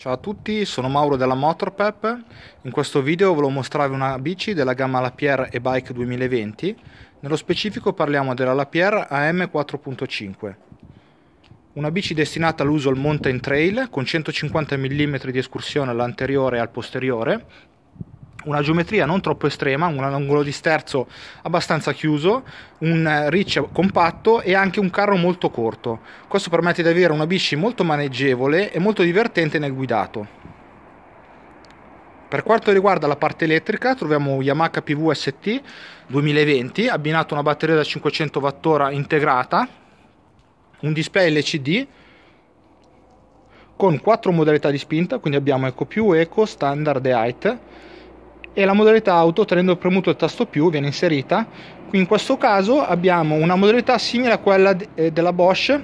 Ciao a tutti, sono Mauro della Motorpep. In questo video volevo mostrarvi una bici della gamma Lapierre e Bike 2020. Nello specifico parliamo della Lapierre AM 4.5. Una bici destinata all'uso al mountain trail con 150 mm di escursione all'anteriore e al posteriore. Una geometria non troppo estrema, un angolo di sterzo abbastanza chiuso, un riccio compatto e anche un carro molto corto. Questo permette di avere una bici molto maneggevole e molto divertente nel guidato. Per quanto riguarda la parte elettrica troviamo un Yamaha PVST 2020 abbinato a una batteria da 500 Wh integrata, un display LCD con 4 modalità di spinta, quindi abbiamo Eco più, Eco, Standard e Height. E la modalità auto, tenendo premuto il tasto più, viene inserita. Qui in questo caso abbiamo una modalità simile a quella della Bosch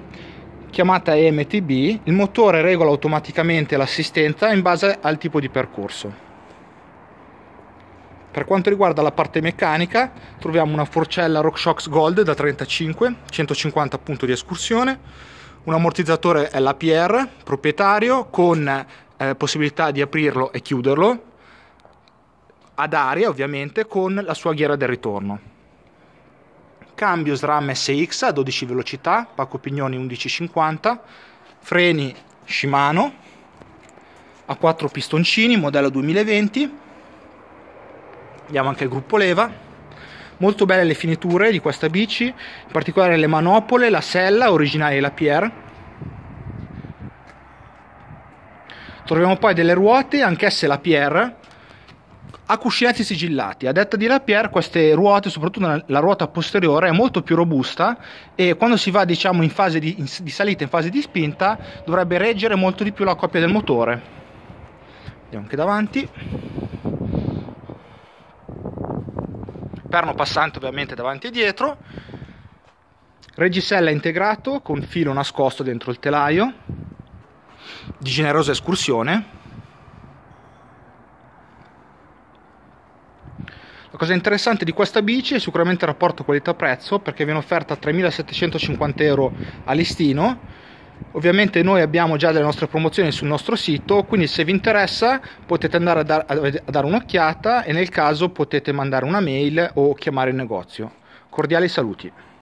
chiamata EMTB. Il motore regola automaticamente l'assistenza in base al tipo di percorso. Per quanto riguarda la parte meccanica troviamo una forcella RockShox Gold da 35, 150 punti di escursione, un ammortizzatore Lapierre proprietario con possibilità di aprirlo e chiuderlo ad aria, ovviamente, con la sua ghiera del ritorno. Cambio SRAM SX a 12 velocità, pacco pignoni 11,50, freni Shimano a 4 pistoncini, modello 2020. Abbiamo anche il gruppo leva. Molto belle le finiture di questa bici, in particolare le manopole, la sella originale Lapierre. Troviamo poi delle ruote, anch'esse Lapierre, a cuscinetti sigillati. A detta di Lapierre queste ruote, soprattutto la ruota posteriore, è molto più robusta e quando si va, diciamo, in fase di salita, in fase di spinta, dovrebbe reggere molto di più la coppia del motore. Vediamo anche davanti. Perno passante ovviamente davanti e dietro. Reggisella integrato con filo nascosto dentro il telaio, di generosa escursione. La cosa interessante di questa bici è sicuramente il rapporto qualità-prezzo, perché viene offerta 3.750 euro a listino. Ovviamente noi abbiamo già delle nostre promozioni sul nostro sito, quindi se vi interessa potete andare a dare un'occhiata e nel caso potete mandare una mail o chiamare il negozio. Cordiali saluti!